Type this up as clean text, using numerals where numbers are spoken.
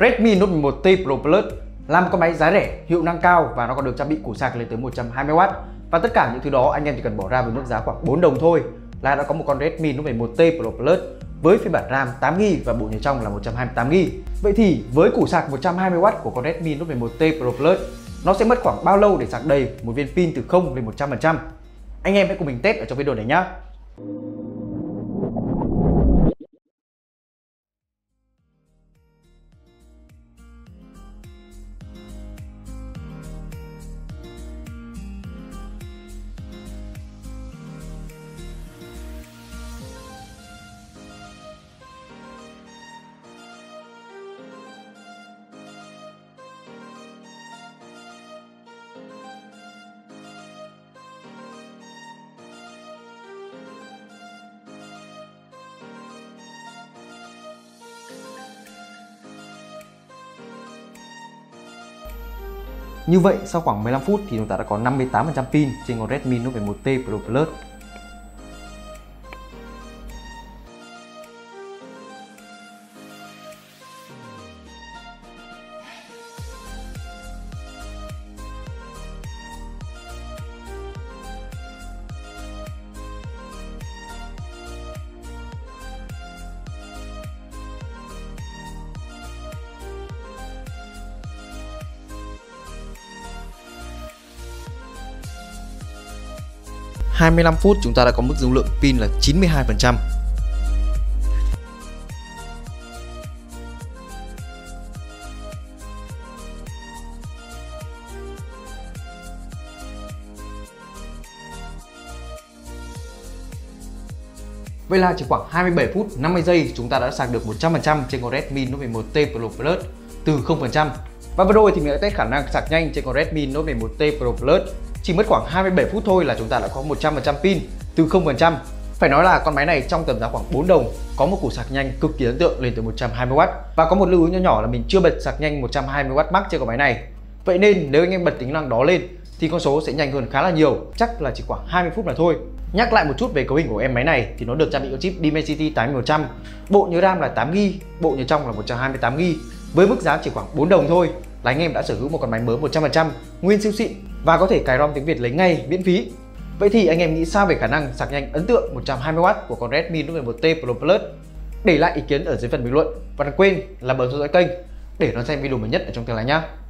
Redmi Note 11T Pro Plus là một con máy giá rẻ, hiệu năng cao và nó còn được trang bị củ sạc lên tới 120W. Và tất cả những thứ đó anh em chỉ cần bỏ ra với mức giá khoảng 4 đồng thôi là đã có một con Redmi Note 11T Pro Plus với phiên bản RAM 8GB và bộ nhớ trong là 128GB. Vậy thì với củ sạc 120W của con Redmi Note 11T Pro Plus, nó sẽ mất khoảng bao lâu để sạc đầy một viên pin từ 0 lên 100%? Anh em hãy cùng mình test ở trong video này nhé. Như vậy, sau khoảng 15 phút thì chúng ta đã có 58% pin trên con Redmi Note 11T Pro Plus. Sau 25 phút chúng ta đã có mức dung lượng pin là 92%. Vậy là chỉ khoảng 27 phút 50 giây chúng ta đã sạc được 100% trên con Redmi Note 11T Pro Plus từ 0%. Và vừa rồi thì mình đã test khả năng sạc nhanh trên con Redmi Note 11T Pro Plus. Chỉ mất khoảng 27 phút thôi là chúng ta đã có 100% pin từ 0%. Phải nói là con máy này trong tầm giá khoảng 4 đồng có một củ sạc nhanh cực kỳ ấn tượng lên tới 120W. Và có một lưu ý nhỏ nhỏ là mình chưa bật sạc nhanh 120W max trên con máy này. Vậy nên nếu anh em bật tính năng đó lên thì con số sẽ nhanh hơn khá là nhiều, chắc là chỉ khoảng 20 phút là thôi. Nhắc lại một chút về cấu hình của em máy này thì nó được trang bị con chip Dimensity 8100, bộ nhớ RAM là 8GB, bộ nhớ trong là 128GB với mức giá chỉ khoảng 4 đồng thôi. Là anh em đã sở hữu một con máy mới 100% nguyên siêu xịn và có thể cài ROM tiếng Việt lấy ngay miễn phí. Vậy thì anh em nghĩ sao về khả năng sạc nhanh ấn tượng 120W của con Redmi Note 11T Pro Plus? Để lại ý kiến ở dưới phần bình luận và đừng quên là bấm theo dõi kênh để đón xem video mới nhất ở trong tương lai nhé.